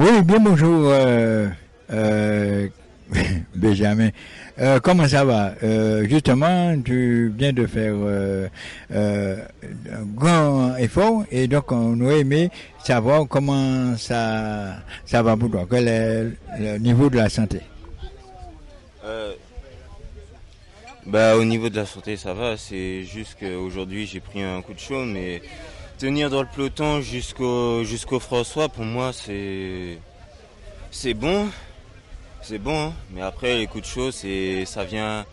Oui, bien bonjour, Benjamin. Comment ça va? Justement, tu viens de faire un grand effort et donc on aurait aimé savoir comment ça va pour toi, quel est le niveau de la santé. Au niveau de la santé, ça va. C'est juste qu'aujourd'hui, j'ai pris un coup de chaud, mais tenir dans le peloton jusqu'au François, pour moi, c'est bon. C'est bon, hein. Mais après, les coups de chaud, ça vient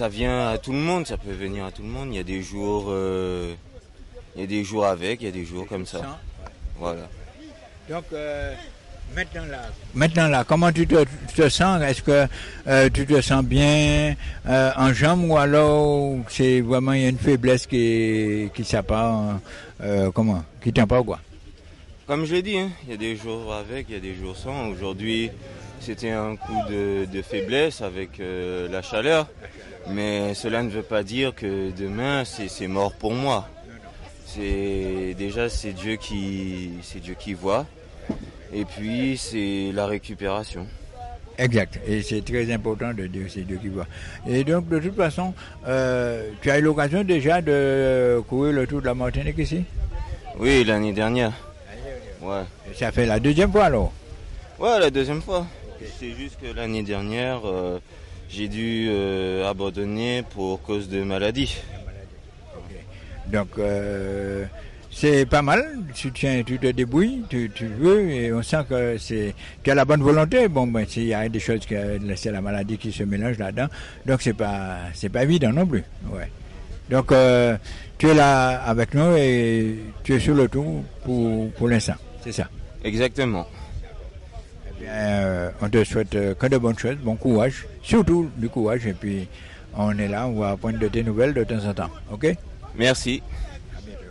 à tout le monde. Ça peut venir à tout le monde. Il y a des jours, avec, il y a des jours comme ça. Voilà. Donc, maintenant là, comment tu te sens? Est-ce que tu te sens bien en jambes ou alors c'est vraiment il y a une faiblesse qui s'appare, qui tient pas quoi? Comme je l'ai dit, hein, il y a des jours avec, il y a des jours sans. Aujourd'hui, c'était un coup de faiblesse avec la chaleur, mais cela ne veut pas dire que demain c'est mort pour moi. Déjà c'est Dieu qui voit. Et puis, c'est la récupération. Exact. Et c'est très important de dire ces deux qui voient. Et donc, de toute façon, tu as eu l'occasion déjà de courir le Tour de la Martinique ici? Oui, l'année dernière. Ouais. Et ça fait la deuxième fois alors? Ouais, la deuxième fois. Okay. C'est juste que l'année dernière, j'ai dû abandonner pour cause de maladie. Okay. Donc, c'est pas mal, tu te débrouilles, tu veux, et on sent que tu as la bonne volonté. Bon, ben, s'il y a des choses, c'est la maladie qui se mélange là-dedans, donc c'est pas évident non plus. Ouais. Donc, tu es là avec nous et tu es sur le tour pour l'instant, c'est ça? Exactement. Eh bien, on te souhaite que de bonnes choses, bon courage, surtout du courage, et puis on est là, on va prendre de tes nouvelles de temps en temps, ok? Merci.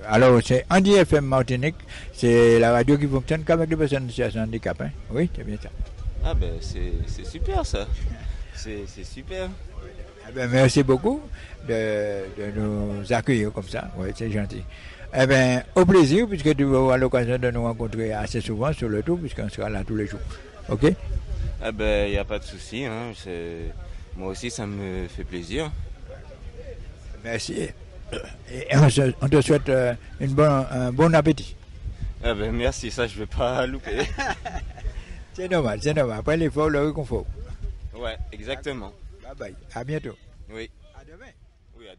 Alors, c'est Handi FM Martinique, c'est la radio qui fonctionne qu'avec les personnes en situation de handicap, hein? Oui, c'est bien ça. Ah ben, c'est super ça, c'est super. Ah ben, merci beaucoup de nous accueillir comme ça, oui, c'est gentil. Eh bien, au plaisir, puisque tu vas avoir l'occasion de nous rencontrer assez souvent sur le tour, puisqu'on sera là tous les jours, ok? Ah ben, il n'y a pas de souci, hein? Moi aussi ça me fait plaisir. Merci. Et on te souhaite un bon appétit. Ah ben merci, ça je ne vais pas louper. C'est normal, c'est normal. Après l'effort, le réconfort. Ouais, exactement. Bye bye, à bientôt. Oui. À demain. Oui, à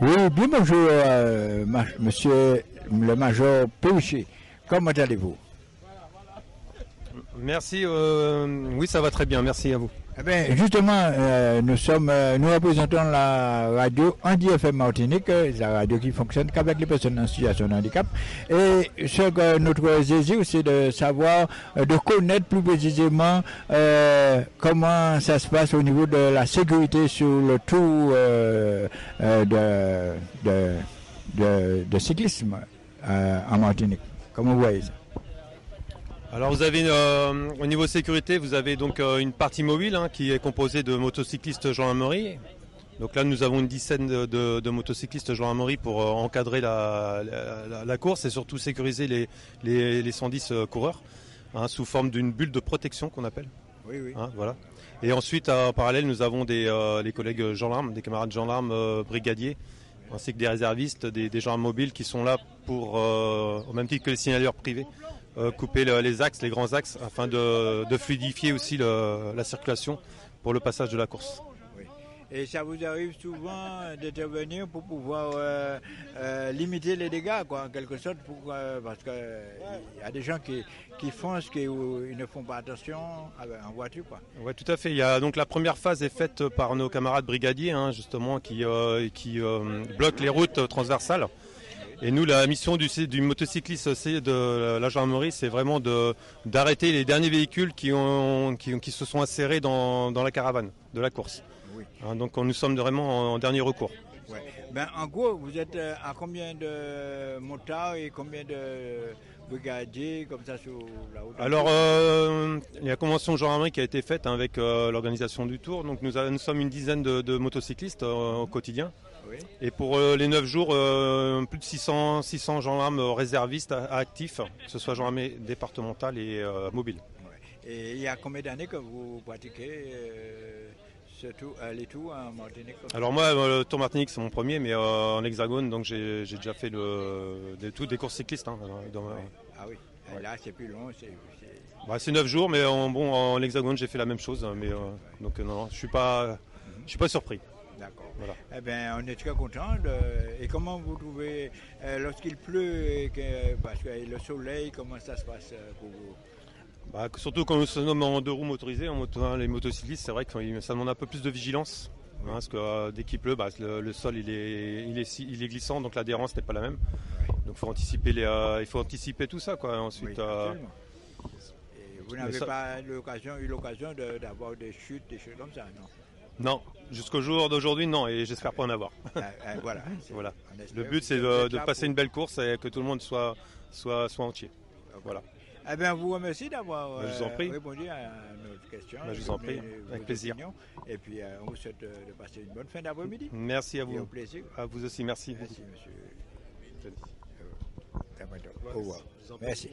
demain. Oui, bien bonjour, monsieur le major Péruchy. Comment allez-vous? Merci, oui ça va très bien, merci à vous. Eh bien, justement, nous représentons la radio Handi FM Martinique, la radio qui fonctionne qu'avec les personnes en situation de handicap. Et ce que notre désir, c'est de savoir, de connaître plus précisément comment ça se passe au niveau de la sécurité sur le tour de cyclisme en Martinique. Comment vous voyez ça? Alors vous avez au niveau sécurité, vous avez donc une partie mobile hein, qui est composée de motocyclistes gendarmerie. Donc là nous avons une dizaine de motocyclistes gendarmerie pour encadrer la course et surtout sécuriser les 110 coureurs hein, sous forme d'une bulle de protection qu'on appelle. Oui, oui. Hein, voilà. Et ensuite en parallèle nous avons les collègues gendarmes, des camarades gendarmes brigadiers ainsi que des réservistes, des gendarmes mobiles qui sont là pour, au même titre que les signaleurs privés, couper les grands axes, afin de fluidifier aussi la circulation pour le passage de la course. Oui. Et ça vous arrive souvent d'intervenir pour pouvoir limiter les dégâts, quoi, en quelque sorte, parce qu'il y a des gens qui foncent, ils ne font pas attention en voiture. Oui, tout à fait. Donc la première phase est faite par nos camarades brigadiers, hein, justement, qui bloquent les routes transversales. Et nous, la mission du motocycliste de la gendarmerie, c'est vraiment d'arrêter les derniers véhicules qui se sont insérés dans la caravane de la course. Oui. Hein, donc nous sommes vraiment en dernier recours. Ouais. Ben, en gros, vous êtes à combien de motards et combien de brigadiers comme ça sur la route? Alors, il y a la convention gendarmerie qui a été faite hein, avec l'organisation du Tour. Donc nous sommes une dizaine de motocyclistes au quotidien. Oui. Et pour les 9 jours, plus de 600 gendarmes réservistes actifs, que ce soit gendarmerie départementale et mobile. Ouais. Et il y a combien d'années que vous pratiquez les tours en Martinique? Alors moi, le tour Martinique, c'est mon premier, mais en Hexagone, donc j'ai déjà fait des courses cyclistes. Hein, dans, ah oui, ouais. Là c'est plus long. C'est 9 jours, mais en Hexagone, j'ai fait la même chose. Mais, donc non, je suis pas surpris. D'accord. Voilà. Eh bien, on est très content. Et comment vous trouvez, lorsqu'il pleut, parce que le soleil, comment ça se passe pour vous? Bah, surtout quand nous sommes en deux roues motorisées, les motocyclistes, c'est vrai que ça demande un peu plus de vigilance. Hein, parce que dès qu'il pleut, le sol il est glissant, donc l'adhérence n'est pas la même. Ouais. Donc il faut anticiper tout ça, quoi. Ensuite, oui, et vous n'avez pas eu l'occasion d'avoir des chutes, des choses comme ça, non? Non, jusqu'au jour d'aujourd'hui, non, et j'espère pas en avoir. Voilà. Le but, c'est de passer une belle course et que tout le monde soit entier. Okay. Voilà. Eh bien, vous remercie d'avoir répondu à notre question. Je vous en prie, avec plaisir. Et puis, on vous souhaite de passer une bonne fin d'après-midi. Merci à vous. Et au plaisir. À vous aussi, merci. Merci, monsieur. Au revoir. Merci.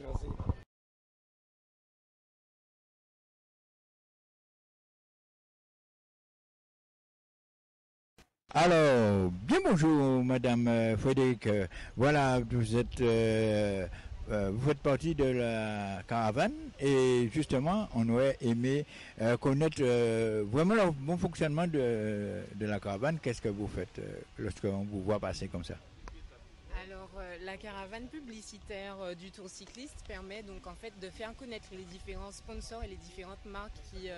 Alors, bien bonjour Madame Frédéric, voilà, vous faites partie de la caravane et justement on aurait aimé connaître vraiment le bon fonctionnement de la caravane. Qu'est-ce que vous faites lorsqu'on vous voit passer comme ça? Alors la caravane publicitaire du Tour cycliste permet donc en fait de faire connaître les différents sponsors et les différentes marques qui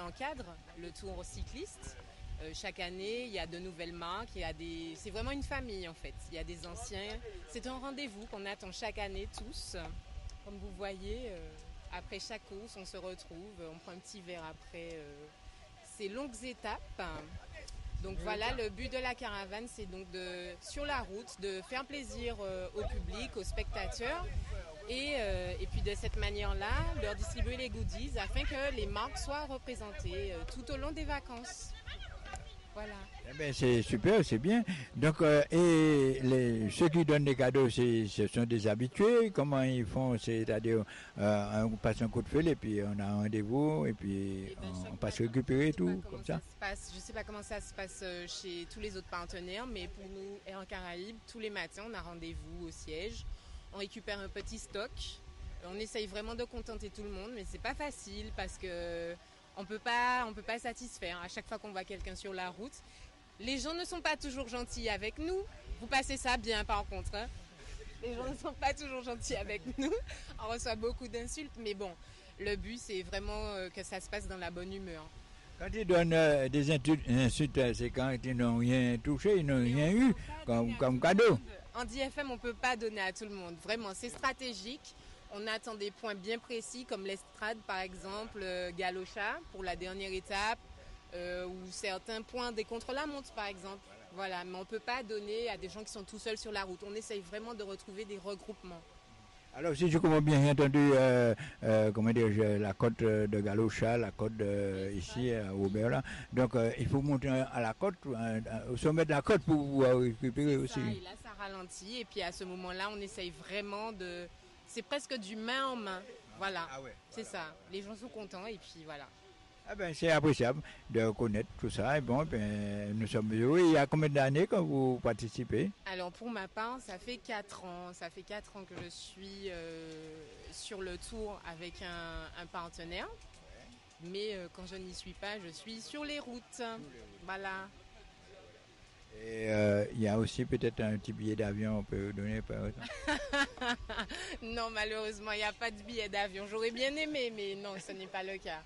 encadrent le Tour cycliste. Chaque année, il y a de nouvelles marques, c'est vraiment une famille en fait, il y a des anciens, c'est un rendez-vous qu'on attend chaque année tous. Comme vous voyez, après chaque course, on se retrouve, on prend un petit verre après ces longues étapes. Donc voilà, le but de la caravane, c'est donc sur la route, de faire plaisir au public, aux spectateurs, et puis de cette manière-là, leur distribuer les goodies afin que les marques soient représentées tout au long des vacances. Voilà. Eh ben c'est super, c'est bien. Donc, et ceux qui donnent des cadeaux, ce sont des habitués. Comment ils font? C'est-à-dire, on passe un coup de fil et puis on a un rendez-vous et puis on passe récupérer tout, comme ça. Je ne sais pas comment ça se passe chez tous les autres partenaires, mais pour nous, en Caraïbes, tous les matins, on a rendez-vous au siège. On récupère un petit stock. On essaye vraiment de contenter tout le monde, mais c'est pas facile parce que... On peut pas satisfaire. À chaque fois qu'on voit quelqu'un sur la route, les gens ne sont pas toujours gentils avec nous. Vous passez ça bien, par contre. Hein. Les gens ne sont pas toujours gentils avec nous. On reçoit beaucoup d'insultes, mais bon, le but, c'est vraiment que ça se passe dans la bonne humeur. Quand ils donnent des insultes, c'est quand ils n'ont rien touché, ils n'ont rien eu comme cadeau. En DFM, on ne peut pas donner à tout le monde. Vraiment, c'est stratégique. On attend des points bien précis comme l'estrade par exemple, Galocha pour la dernière étape ou certains points des contre-la-montre par exemple. Voilà, mais on ne peut pas donner à des gens qui sont tout seuls sur la route. On essaye vraiment de retrouver des regroupements. Alors si je comprends bien entendu, la côte de Galocha, la côte ici à Auberla, donc il faut monter à la côte, au sommet de la côte pour pouvoir récupérer aussi. Ça, et là ça ralentit et puis à ce moment-là on essaye vraiment de... C'est presque du main en main, voilà, ah ouais, c'est voilà, ça, les gens sont contents et puis voilà. Ah ben, c'est appréciable de connaître tout ça et bon, ben, nous sommes heureux. Il y a combien d'années que vous participez? Alors pour ma part, ça fait 4 ans que je suis sur le tour avec un partenaire, ouais. Mais quand je n'y suis pas, je suis sur les routes, voilà. Et il y a aussi peut-être un petit billet d'avion, on peut vous donner par exemple. Non, malheureusement, il n'y a pas de billet d'avion. J'aurais bien aimé, mais non, ce n'est pas le cas.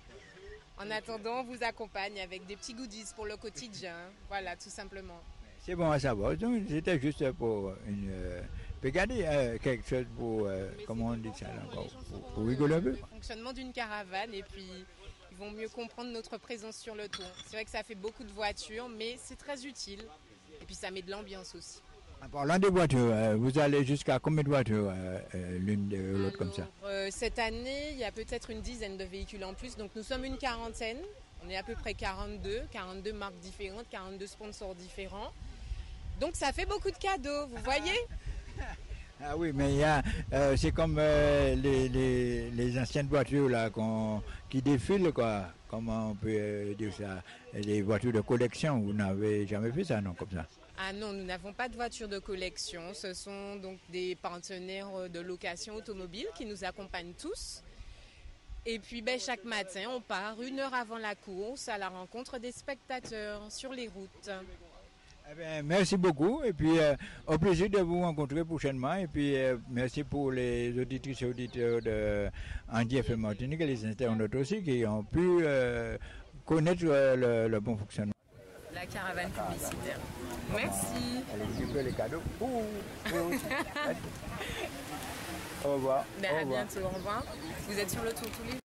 En attendant, on vous accompagne avec des petits goodies pour le quotidien. Voilà, tout simplement. C'est bon à savoir. C'était juste pour une... Regardez quelque chose pour... comment on dit ça là encore? Pour rigoler un peu. Le fonctionnement d'une caravane et puis... Ils vont mieux comprendre notre présence sur le tour. C'est vrai que ça fait beaucoup de voitures, mais c'est très utile. Et puis ça met de l'ambiance aussi. En parlant des voitures, vous allez jusqu'à combien de voitures l'une de l'autre comme ça? Cette année, il y a peut-être une dizaine de véhicules en plus. Donc nous sommes une quarantaine On est à peu près 42 marques différentes, 42 sponsors différents. Donc ça fait beaucoup de cadeaux, vous voyez ? Ah oui, mais il y a, c'est comme les anciennes voitures là qui défilent, quoi. Comment on peut dire ça? Les voitures de collection, vous n'avez jamais fait ça, non, comme ça? Ah non, nous n'avons pas de voitures de collection. Ce sont donc des partenaires de location automobile qui nous accompagnent tous. Et puis ben, chaque matin, on part 1 heure avant la course à la rencontre des spectateurs sur les routes. Eh bien, merci beaucoup et puis au plaisir de vous rencontrer prochainement et puis merci pour les auditrices et auditeurs de Handi FM Martinique et les internautes aussi qui ont pu connaître le bon fonctionnement. La caravane publicitaire. Merci. Allez, super les cadeaux. Au revoir. Ben, à bientôt, au revoir. Vous êtes sur le tour tous les jours.